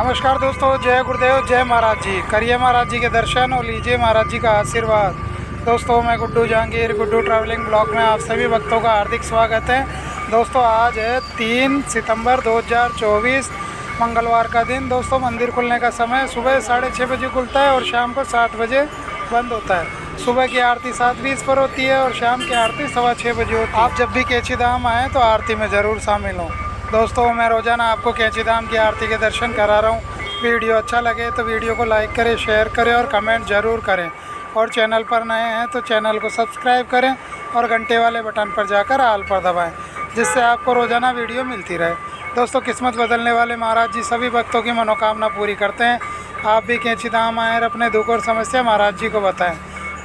नमस्कार दोस्तों, जय गुरुदेव, जय महाराज जी। करिए महाराज जी के दर्शन और लीजिए महाराज जी का आशीर्वाद। दोस्तों, मैं गुड्डू जहांगीर, गुड्डू ट्रैवलिंग ब्लॉग में आप सभी भक्तों का हार्दिक स्वागत है। दोस्तों, आज है 3 सितंबर 2024 मंगलवार का दिन। दोस्तों, मंदिर खुलने का समय सुबह 6:30 बजे खुलता है और शाम को 7 बजे बंद होता है। सुबह की आरती 7:20 पर होती है और शाम की आरती 6:15 बजे होती है। आप जब भी कैंची धाम आएँ तो आरती में ज़रूर शामिल हों। दोस्तों, मैं रोज़ाना आपको कैंची धाम की आरती के दर्शन करा रहा हूँ। वीडियो अच्छा लगे तो वीडियो को लाइक करें, शेयर करें और कमेंट ज़रूर करें। और चैनल पर नए हैं तो चैनल को सब्सक्राइब करें और घंटे वाले बटन पर जाकर आल पर दबाएँ, जिससे आपको रोज़ाना वीडियो मिलती रहे। दोस्तों, किस्मत बदलने वाले महाराज जी सभी भक्तों की मनोकामना पूरी करते हैं। आप भी कैंची धाम आएँ और अपने दुख और समस्या महाराज जी को बताएँ।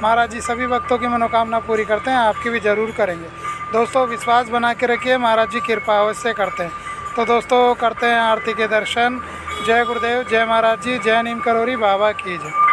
महाराज जी सभी भक्तों की मनोकामना पूरी करते हैं, आपकी भी ज़रूर करेंगे। दोस्तों, विश्वास बना के रखिए, महाराज जी कृपा अवश्य करते हैं। तो दोस्तों, करते हैं आरती के दर्शन। जय गुरुदेव, जय महाराज जी, जय नीम करोरी बाबा की जय।